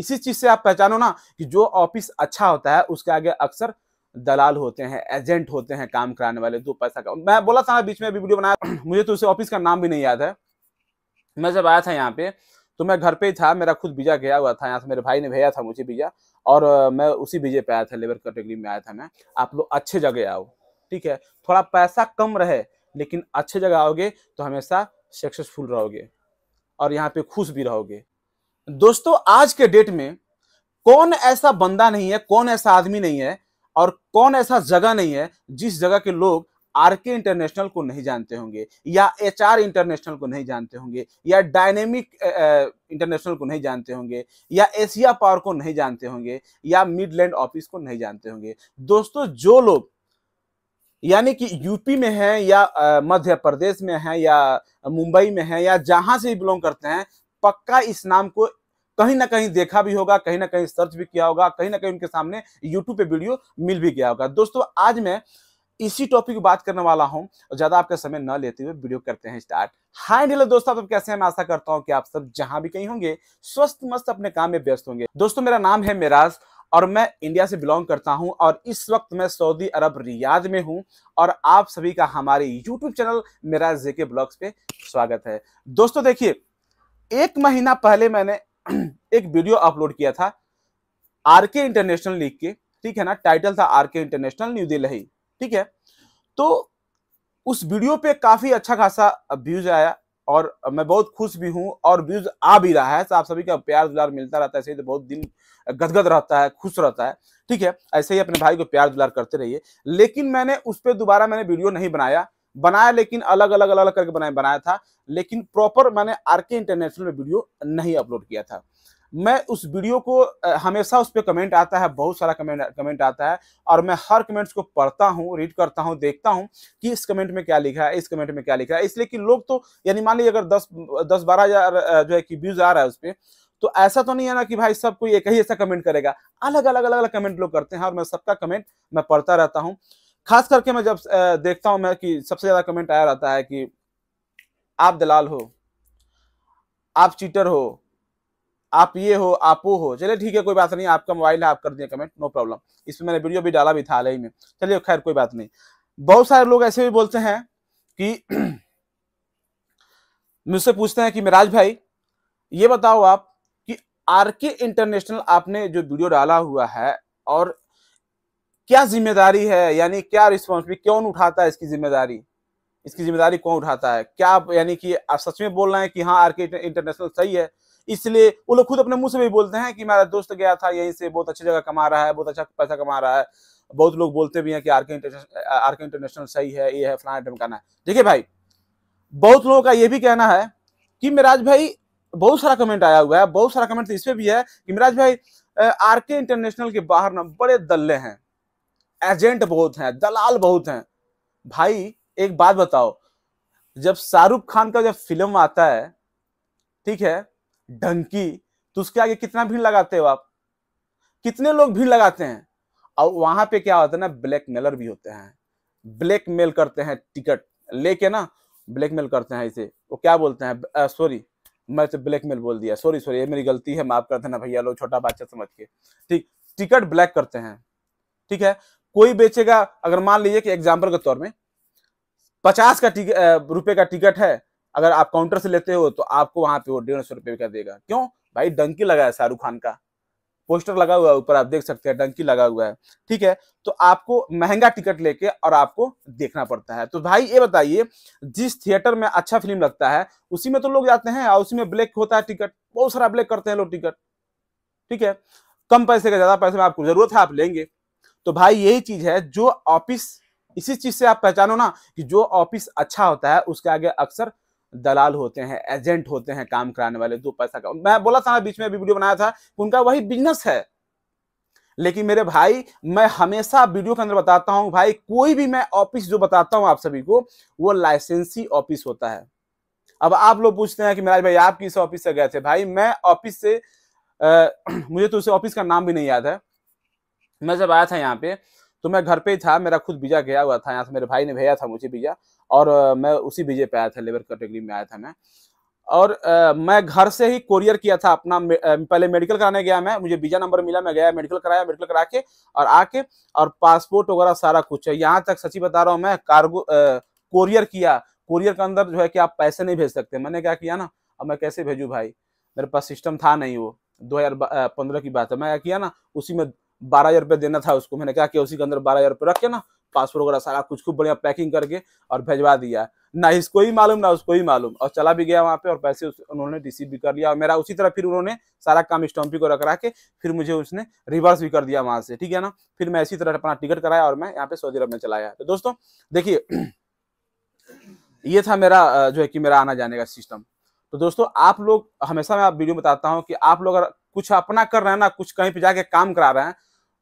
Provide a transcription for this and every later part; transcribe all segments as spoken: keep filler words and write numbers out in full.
इसी चीज से आप पहचानो ना कि जो ऑफिस अच्छा होता है उसके आगे अक्सर दलाल होते हैं, एजेंट होते हैं, काम कराने वाले जो पैसा का। मैं बोला था ना बीच में वीडियो बनाया, मुझे तो उसे ऑफिस का नाम भी नहीं याद है। मैं जब आया था यहाँ पे तो मैं घर पे ही था, मेरा खुद वीजा गया हुआ था यहाँ से, मेरे भाई ने भेजा था मुझे वीजा और मैं उसी वीजे पे आया था, लेबर कैटेगरी में आया था मैं। आप लोग अच्छे जगह आओ, ठीक है, थोड़ा पैसा कम रहे लेकिन अच्छे जगह आओगे तो हमेशा सक्सेसफुल रहोगे और यहाँ पे खुश भी रहोगे। दोस्तों आज के डेट में कौन ऐसा बंदा नहीं है, कौन ऐसा आदमी नहीं है और कौन ऐसा जगह नहीं है जिस जगह के लोग आरके इंटरनेशनल को नहीं जानते होंगे या एचआर इंटरनेशनल को नहीं जानते होंगे या डायनेमिक इंटरनेशनल को नहीं जानते होंगे या एशिया पावर को नहीं जानते होंगे या मिडलैंड ऑफिस को नहीं जानते होंगे। दोस्तों जो लोग यानी कि यूपी में है या मध्य प्रदेश में है या मुंबई में है या जहां से बिलोंग करते हैं, पक्का इस नाम को कहीं ना कहीं देखा भी होगा, कहीं ना कहीं सर्च भी किया होगा, कहीं ना कहीं उनके सामने यूट्यूब पे वीडियो मिल भी गया होगा। दोस्तों आज मैं इसी टॉपिक की बात करने वाला हूं और ज्यादा आपका समय न लेते हुए वीडियो करते हैं स्टार्ट। हाय हेलो दोस्तों, आप कैसे हैं? मैं आशा करता हूं कि आप सब जहां भी कहीं होंगे स्वस्थ मस्त अपने काम में व्यस्त होंगे। दोस्तों मेरा नाम है मेराज और मैं इंडिया से बिलोंग करता हूं और इस वक्त मैं सऊदी अरब रियाद में हूं और आप सभी का हमारे यूट्यूब चैनल मेराज जे के ब्लॉग्स पे स्वागत है। दोस्तों देखिए, एक महीना पहले मैंने एक वीडियो अपलोड किया था आरके इंटरनेशनल लीग के, ठीक है ना, टाइटल था आरके इंटरनेशनल न्यू दिल्ली, ठीक है। तो उस वीडियो पे काफी अच्छा खासा व्यूज आया और मैं बहुत खुश भी हूं और व्यूज आ भी रहा है। तो आप सभी का प्यार दुलार मिलता रहता है, ऐसे ही तो बहुत दिन गदगद रहता है, खुश रहता है, ठीक है, ऐसे ही अपने भाई को प्यार दुलार करते रहिए। लेकिन मैंने उस पर दोबारा मैंने वीडियो नहीं बनाया, बनाया लेकिन अलग अलग अलग करके बनाया बनाया था, लेकिन प्रॉपर मैंने आरके इंटरनेशनल में वीडियो नहीं अपलोड किया था। मैं उस वीडियो को हमेशा उस पर कमेंट आता है, बहुत सारा कमेंट कमेंट आता है और मैं हर कमेंट्स को पढ़ता हूँ, रीड करता हूँ, देखता हूँ कि इस कमेंट में क्या लिखा है, इस कमेंट में क्या लिखा है। इसलिए कि लोग तो यानी मान लीजिए अगर दस दस बारह हजार जो है कि व्यूज आ रहा है उस पर, तो ऐसा तो नहीं है ना कि भाई सबको एक ही ऐसा कमेंट करेगा, अलग अलग अलग अलग कमेंट लोग करते हैं और मैं सबका कमेंट मैं पढ़ता रहता हूँ। खास करके मैं जब देखता हूँ मैं कि सबसे ज्यादा कमेंट आया रहता है कि आप दलाल हो, आप चीटर हो, आप ये हो, आप वो हो। चलिए ठीक है, कोई बात नहीं, आपका मोबाइल है, आप कर दिए कमेंट, नो प्रॉब्लम। इस पर मैंने वीडियो भी डाला भी था हाल ही में, चलिए खैर कोई बात नहीं। बहुत सारे लोग ऐसे भी बोलते हैं कि मुझसे पूछते हैं कि मिराज भाई ये बताओ आप कि आरके इंटरनेशनल आपने जो वीडियो डाला हुआ है और क्या जिम्मेदारी है, यानी क्या रिस्पॉन्सिबिलिटी, कौन उठाता है इसकी जिम्मेदारी, इसकी जिम्मेदारी कौन उठाता है? क्या आप यानी कि आप सच में बोल रहे हैं कि हाँ आरके इंटरनेशनल सही है? इसलिए वो लोग खुद अपने मुंह से भी बोलते हैं कि मेरा दोस्त गया था यहीं से, बहुत अच्छी जगह कमा रहा है, बहुत अच्छा पैसा कमा रहा है। बहुत लोग बोलते भी हैं कि आरके इंटरनेशनल आरके इंटरनेशनल सही है, ये है, फलाना ढमकाना है। देखिए भाई, बहुत लोगों का ये भी कहना है कि मिराज भाई, बहुत सारा कमेंट आया हुआ है, बहुत सारा कमेंट इसमें भी है कि मिराज भाई आरके इंटरनेशनल के बाहर ना बड़े दल्ले हैं, एजेंट बहुत हैं, दलाल बहुत हैं। भाई एक बात बताओ, जब शाहरुख खान का जब फिल्म आता है, ठीक है, डंकी, तो उसके आगे कितना भीड़ लगाते हो आप, कितने लोग भीड़ लगाते हैं। और वहां पे क्या होता है ना, ब्लैकमेलर भी होते हैं, ब्लैकमेल करते हैं, टिकट लेके ना ब्लैकमेल करते हैं इसे, वो क्या बोलते हैं, सॉरी मैं तो ब्लैकमेल बोल दिया, सॉरी सॉरी ये मेरी गलती है, माफ कर देना भैया लोग, छोटा बच्चा समझ के, ठीक, टिकट ब्लैक करते हैं, ठीक है। कोई बेचेगा, अगर मान लीजिए कि एग्जाम्पल के तौर में पचास का रुपये का टिकट है, अगर आप काउंटर से लेते हो तो आपको वहां पे वो डेढ़ सौ रुपये का देगा। क्यों भाई, डंकी लगा है, शाहरुख खान का पोस्टर लगा हुआ है, ऊपर आप देख सकते हैं डंकी लगा हुआ है, ठीक है। तो आपको महंगा टिकट लेके और आपको देखना पड़ता है। तो भाई ये बताइए, जिस थिएटर में अच्छा फिल्म लगता है उसी में तो लोग जाते हैं और उसी में ब्लैक होता है टिकट, बहुत सारा ब्लैक करते हैं लोग टिकट, ठीक है, कम पैसे का, ज्यादा पैसे में आपको जरूरत है आप लेंगे। तो भाई यही चीज है, जो ऑफिस, इसी चीज से आप पहचानो ना कि जो ऑफिस अच्छा होता है उसके आगे अक्सर दलाल होते हैं, एजेंट होते हैं, काम कराने वाले जो पैसा का। मैं बोला था ना बीच में वीडियो बनाया था, उनका वही बिजनेस है। लेकिन मेरे भाई, मैं हमेशा वीडियो के अंदर बताता हूं भाई, कोई भी मैं ऑफिस जो बताता हूं आप सभी को, वो लाइसेंसी ऑफिस होता है। अब आप लोग पूछते हैं कि मिराज भाई आप किस ऑफिस से गए थे? भाई मैं ऑफिस से आ, मुझे तो उसे ऑफिस का नाम भी नहीं याद है। मैं जब आया था यहाँ पे तो मैं घर पे ही था, मेरा खुद वीजा गया हुआ था यहाँ से, मेरे भाई ने भेजा था मुझे वीजा और मैं उसी वीजे पे आया था, लेबर कैटेगरी में आया था मैं और आ, मैं घर से ही कोरियर किया था अपना। मे, आ, पहले मेडिकल कराने गया मैं, मुझे वीजा नंबर मिला, मैं गया मेडिकल कराया, मेडिकल करा के और आके और पासपोर्ट वगैरह सारा कुछ है। यहाँ तक सच्ची बता रहा हूँ मैं, कार्गो कोरियर किया। कोरियर के अंदर जो है कि आप पैसे नहीं भेज सकते। मैंने क्या किया ना, अब मैं कैसे भेजूँ भाई, मेरे पास सिस्टम था नहीं। वो दो हजार पंद्रह की बात है। मैं क्या किया ना, उसी में बारह हजार रुपये देना था उसको। मैंने क्या किया, उसी के अंदर बारह हजार रुपये रख के ना पासपोर्ट वगैरह सारा कुछ खूब बढ़िया पैकिंग करके और भेजवा दिया। ना इसको ही मालूम ना उसको ही मालूम। और चला भी गया वहाँ पे और पैसे उन्होंने रिसीव भी कर लिया। और मेरा उसी तरह फिर उन्होंने सारा काम स्टम्पी को रख रहा के फिर मुझे उसने रिवर्स भी कर दिया वहाँ से, ठीक है ना। फिर मैं इसी तरह अपना टिकट कराया और मैं यहाँ पे सऊदी अरब में चला गया। तो दोस्तों देखिए, ये था मेरा जो है कि मेरा आना जाने का सिस्टम। तो दोस्तों आप लोग, हमेशा मैं आप वीडियो बताता हूँ कि आप लोग अगर कुछ अपना कर रहे हैं ना, कुछ कहीं पे जाके काम करा रहे हैं,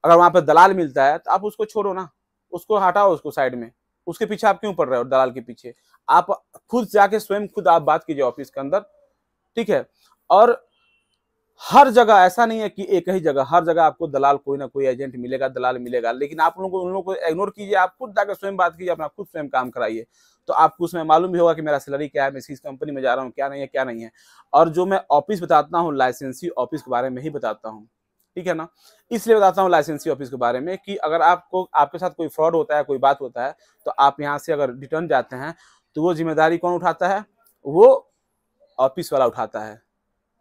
अगर वहाँ पे दलाल मिलता है तो आप उसको छोड़ो ना, उसको हटाओ, उसको साइड में। उसके पीछे आप क्यों पड़ रहे हो दलाल के पीछे? आप खुद जाके स्वयं खुद आप बात कीजिए ऑफिस के अंदर, ठीक है। और हर जगह ऐसा नहीं है कि एक ही जगह, हर जगह आपको दलाल कोई ना कोई एजेंट मिलेगा, दलाल मिलेगा। लेकिन आप लोगों को उन लोगों को इग्नोर कीजिए, आप खुद जाकर स्वयं बात कीजिए, अपना खुद स्वयं काम कराइए। तो आपको उसमें मालूम भी होगा कि मेरा सैलरी क्या है, मैं इस कंपनी में जा रहा हूँ, क्या नहीं है क्या नहीं है। और जो मैं ऑफिस बताता हूँ लाइसेंसी ऑफिस के बारे में ही बताता हूँ, ठीक है ना। इसलिए बताता हूँ लाइसेंसी ऑफिस के बारे में कि अगर आपको आपके साथ कोई फ्रॉड होता है, कोई बात होता है, तो आप यहाँ से अगर रिटर्न जाते हैं तो वो जिम्मेदारी कौन उठाता है? वो ऑफिस वाला उठाता है,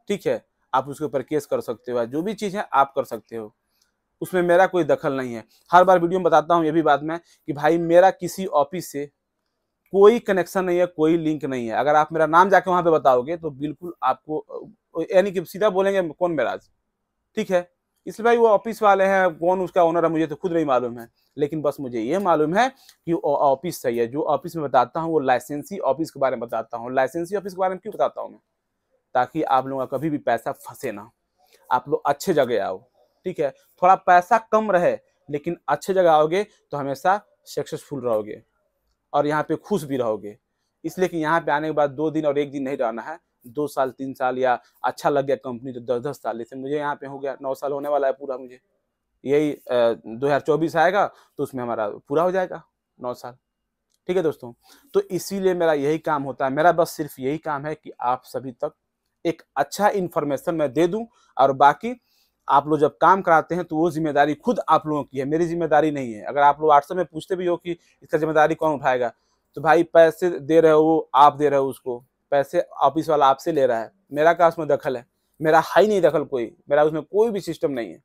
ठीक है। आप उसके ऊपर केस कर सकते हो, जो भी चीज़ है आप कर सकते हो, उसमें मेरा कोई दखल नहीं है। हर बार वीडियो में बताता हूँ ये भी बात मैं कि भाई मेरा किसी ऑफिस से कोई कनेक्शन नहीं है, कोई लिंक नहीं है। अगर आप मेरा नाम जाके वहाँ पे बताओगे तो बिल्कुल आपको यानी कि सीधा बोलेंगे कौन मेराज, ठीक है। इसलिए भाई वो ऑफिस वाले हैं, कौन उसका ओनर है मुझे तो खुद नहीं मालूम है। लेकिन बस मुझे ये मालूम है कि ऑफिस सही है। जो ऑफिस में बताता हूँ वो लाइसेंसी ऑफिस के बारे में बताता हूँ। लाइसेंसी ऑफिस के बारे में क्यों बताता हूँ मैं? ताकि आप लोगों का कभी भी पैसा फंसे ना, आप लोग अच्छे जगह आओ, ठीक है। थोड़ा पैसा कम रहे लेकिन अच्छे जगह आओगे तो हमेशा सक्सेसफुल रहोगे और यहाँ पे खुश भी रहोगे। इसलिए कि यहाँ पे आने के बाद दो दिन और एक दिन नहीं रहना है, दो साल तीन साल या अच्छा लग गया कंपनी तो दस दस साल। जैसे मुझे यहाँ पे हो गया नौ साल होने वाला है पूरा, मुझे यही दो हजार चौबीस आएगा तो उसमें हमारा पूरा हो जाएगा नौ साल, ठीक है दोस्तों। तो इसीलिए मेरा यही काम होता है। मेरा बस सिर्फ यही काम है कि आप सभी तक एक अच्छा इन्फॉर्मेशन मैं दे दूँ। और बाकी आप लोग जब काम कराते हैं तो वो जिम्मेदारी खुद आप लोगों की है, मेरी जिम्मेदारी नहीं है। अगर आप लोग व्हाट्सएप में पूछते भी हो कि इसका जिम्मेदारी कौन उठाएगा, तो भाई पैसे दे रहे हो वो, आप दे रहे हो उसको, पैसे ऑफिस वाला आपसे ले रहा है। मेरा क्या उसमें दखल है? मेरा हाई नहीं दखल कोई, मेरा उसमें कोई भी सिस्टम नहीं है।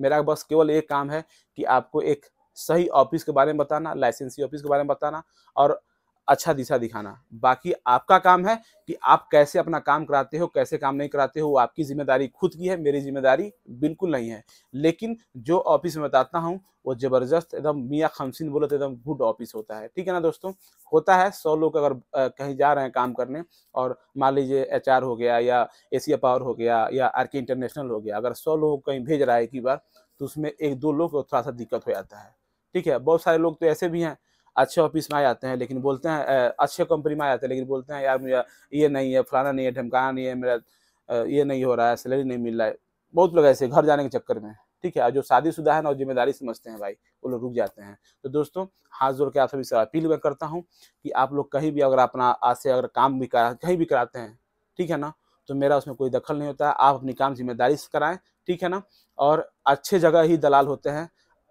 मेरा बस केवल एक काम है कि आपको एक सही ऑफिस के बारे में बताना, लाइसेंसी ऑफिस के बारे में बताना और अच्छा दिशा दिखाना। बाकी आपका काम है कि आप कैसे अपना काम कराते हो, कैसे काम नहीं कराते हो, वो आपकी जिम्मेदारी खुद की है, मेरी जिम्मेदारी बिल्कुल नहीं है। लेकिन जो ऑफिस में बताता हूँ वो ज़बरदस्त एकदम मियाँ खमसिन बोलो तो एकदम गुड ऑफिस होता है, ठीक है ना दोस्तों। होता है, सौ लोग अगर आ, कहीं जा रहे हैं काम करने और मान लीजिए एच आर हो गया या एशिया पावर हो गया या आरके इंटरनेशनल हो गया, अगर सौ लोग कहीं भेज रहा है एक ही बार तो उसमें एक दो लोग थोड़ा सा दिक्कत हो जाता है, ठीक है। बहुत सारे लोग तो ऐसे भी हैं अच्छे ऑफिस में आ जाते हैं लेकिन बोलते हैं, अच्छे कंपनी में आ जाते हैं लेकिन बोलते हैं यार मुझे ये नहीं है, फलाना नहीं है, ढमकाना नहीं है, मेरा ये नहीं हो रहा है, सैलरी नहीं मिल रहा है। बहुत लोग ऐसे घर जाने के चक्कर में, ठीक है। और जो शादीशुदा है ना और जिम्मेदारी समझते हैं भाई, वो लोग रुक जाते हैं। तो दोस्तों हाथ जोड़ के आप सभी से अपील मैं करता हूँ कि आप लोग कहीं भी अगर अपना आज से अगर काम भी करा कहीं भी कराते हैं, ठीक है ना, तो मेरा उसमें कोई दखल नहीं होता है। आप अपनी काम जिम्मेदारी से कराएं, ठीक है ना। और अच्छे जगह ही दलाल होते हैं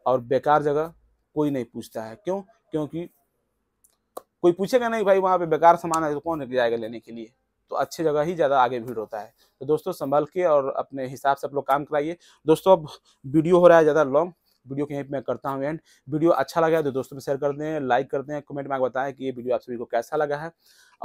और बेकार जगह कोई नहीं पूछता है। क्यों? क्योंकि कोई पूछेगा नहीं भाई वहाँ पे बेकार सामान है तो कौन निकल जाएगा लेने के लिए। तो अच्छे जगह ही ज़्यादा आगे भीड़ होता है। तो दोस्तों संभल के और अपने हिसाब से आप लोग काम कराइए। दोस्तों अब वीडियो हो रहा है ज़्यादा लॉन्ग, वीडियो के यहीं पे मैं करता हूँ एंड। वीडियो अच्छा लगा तो दोस्तों में शेयर कर दें, लाइक कर दें, कमेंट में बताएं कि ये वीडियो आप सभी को कैसा लगा है।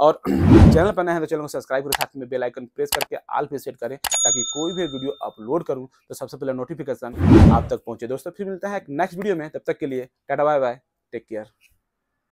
और चैनल पर नए हैं तो चैनल को सब्सक्राइब करें, साथ में बेल आइकन प्रेस करके ऑल पे सेट करें ताकि कोई भी वीडियो अपलोड करूँ तो सबसे पहले नोटिफिकेशन आप तक पहुँचे। दोस्तों फिर मिलते हैं एक नेक्स्ट वीडियो में, तब तक के लिए tata bye bye, take care.